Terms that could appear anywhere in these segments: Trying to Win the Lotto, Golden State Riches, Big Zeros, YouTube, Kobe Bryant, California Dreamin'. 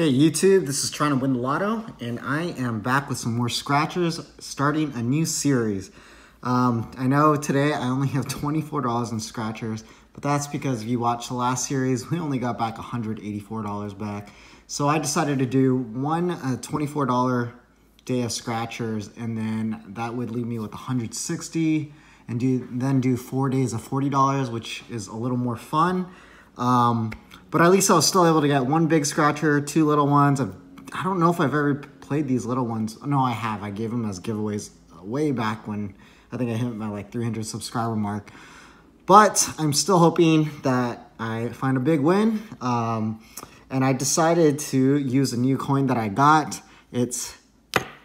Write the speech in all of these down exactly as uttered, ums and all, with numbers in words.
Hey YouTube, this is Trying to Win the Lotto, and I am back with some more scratchers, starting a new series. Um, I know today I only have twenty-four dollars in scratchers, but that's because if you watched the last series, we only got back one hundred eighty-four dollars back. So I decided to do one uh, twenty-four dollar day of scratchers, and then that would leave me with one hundred sixty dollars, and do, then do four days of forty dollars, which is a little more fun. Um, But at least I was still able to get one big scratcher, two little ones. I've, I don't know if I've ever played these little ones. No, I have. I gave them as giveaways way back when I think I hit my like three hundred subscriber mark. But I'm still hoping that I find a big win. Um, and I decided to use a new coin that I got. It's,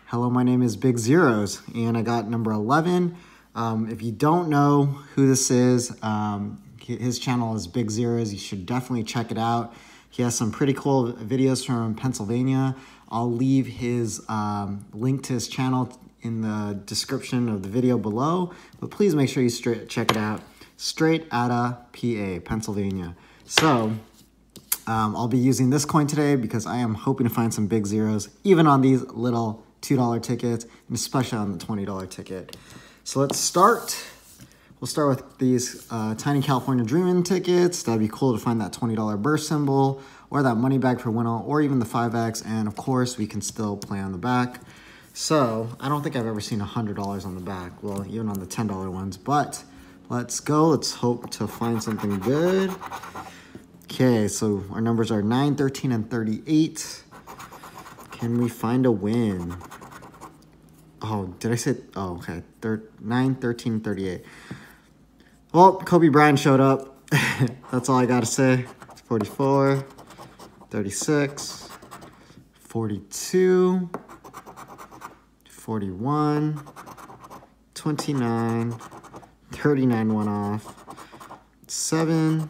hello, my name is Big Zeros. And I got number eleven. Um, if you don't know who this is, um, his channel is Big Zeros. You should definitely check it out. He has some pretty cool videos from Pennsylvania. I'll leave his um, link to his channel in the description of the video below. But please make sure you straight check it out. Straight out of P A, Pennsylvania. So um, I'll be using this coin today because I am hoping to find some Big Zeros, even on these little two dollar tickets, and especially on the twenty dollar ticket. So let's start. We'll start with these uh, tiny California Dreamin' tickets. That'd be cool to find that twenty dollar burst symbol or that money bag for Winnow or even the five X. And of course, we can still play on the back. So I don't think I've ever seen one hundred dollars on the back. Well, even on the ten dollar ones, but let's go. Let's hope to find something good. Okay, so our numbers are nine, thirteen, and thirty-eight. Can we find a win? Oh, did I say? Oh, okay. Thir nine, thirteen, thirty-eight. Well, Kobe Bryant showed up. That's all I got to say. forty-four, thirty-six, forty-two, forty-one, twenty-nine, thirty-nine, one off, seven,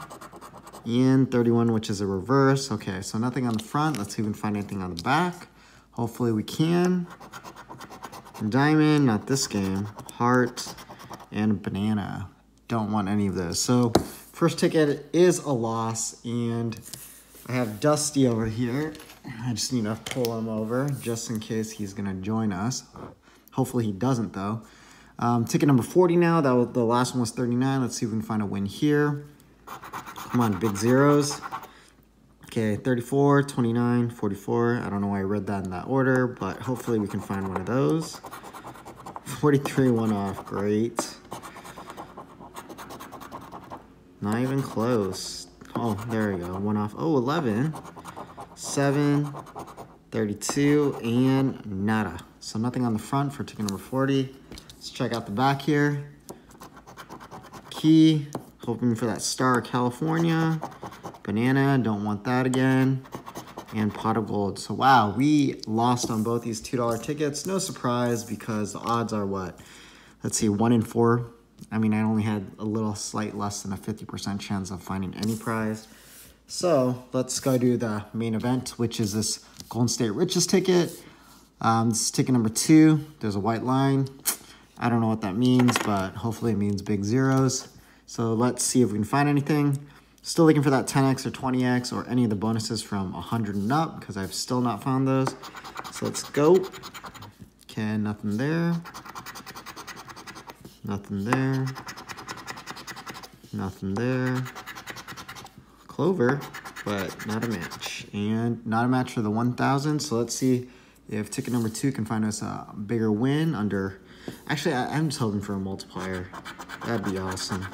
and thirty-one, which is a reverse. Okay, so nothing on the front. Let's see if we can find anything on the back. Hopefully we can. Diamond, not this game. Heart and banana. Don't want any of those. So first ticket is a loss, and I have Dusty over here. I just need to pull him over just in case he's gonna join us. Hopefully he doesn't though. Um, ticket number forty now, that was, the last one was thirty-nine. Let's see if we can find a win here. Come on, Big Zeros. Okay, thirty-four, twenty-nine, forty-four. I don't know why I read that in that order, but hopefully we can find one of those. forty-three, one off, great. Not even close. Oh, there we go. One off. Oh, eleven, seven, thirty-two, and nada. So nothing on the front for ticket number forty. Let's check out the back here. Key, hoping for that star California. Banana, don't want that again. And pot of gold. So wow, we lost on both these two dollar tickets. No surprise because the odds are what? Let's see, one in four. I mean, I only had a little slight less than a fifty percent chance of finding any prize. So let's go do the main event, which is this Golden State Riches ticket. Um, this is ticket number two. There's a white line. I don't know what that means, but hopefully it means Big Zeros. So let's see if we can find anything. Still looking for that ten X or twenty X or any of the bonuses from one hundred and up because I've still not found those. So let's go. Okay, nothing there. Nothing there. Nothing there. Clover, but not a match. And not a match for the one thousand. So let's see if ticket number two can find us a bigger win under. Actually, I, I'm just hoping for a multiplier. That'd be awesome.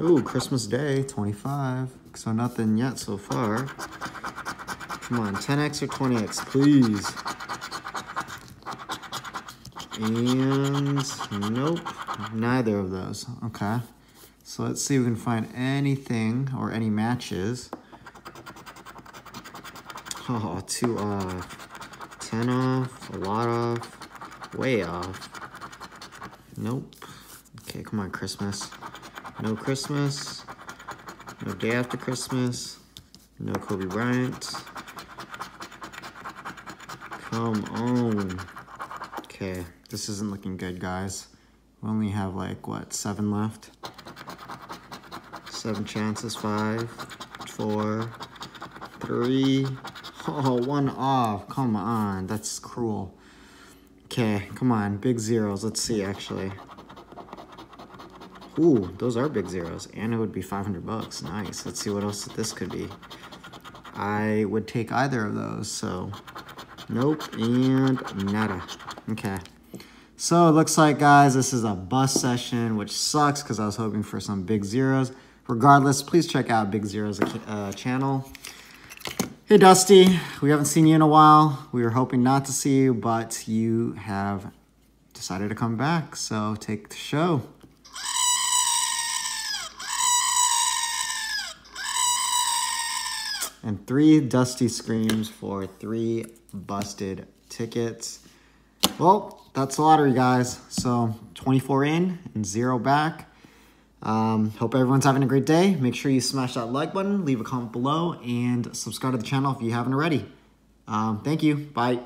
Ooh, Christmas Day, twenty-five. So nothing yet so far. Come on, ten X or twenty X, please. And nope, neither of those. Okay, so let's see if we can find anything or any matches. Oh, two off, ten off, a lot off, way off. Nope. Okay, come on, Christmas. No Christmas, no day after Christmas, no Kobe Bryant. Come on. Okay. This isn't looking good, guys. We only have like, what, seven left? Seven chances, five, four, three. Oh, one off. Come on. That's cruel. Okay, come on. Big zeros. Let's see, actually. Ooh, those are big zeros. And it would be five hundred bucks. Nice. Let's see what else this could be. I would take either of those, so... Nope, and nada. Okay. So, it looks like, guys, this is a bust session, which sucks because I was hoping for some big zeros. Regardless, please check out Big Zeros' uh, channel. Hey, Dusty. We haven't seen you in a while. We were hoping not to see you, but you have decided to come back, so take the show. And three Dusty screams for three busted tickets. Well, that's the lottery, guys. So twenty-four in and zero back. Um, hope everyone's having a great day. Make sure you smash that like button, leave a comment below, and subscribe to the channel if you haven't already. Um, thank you. Bye.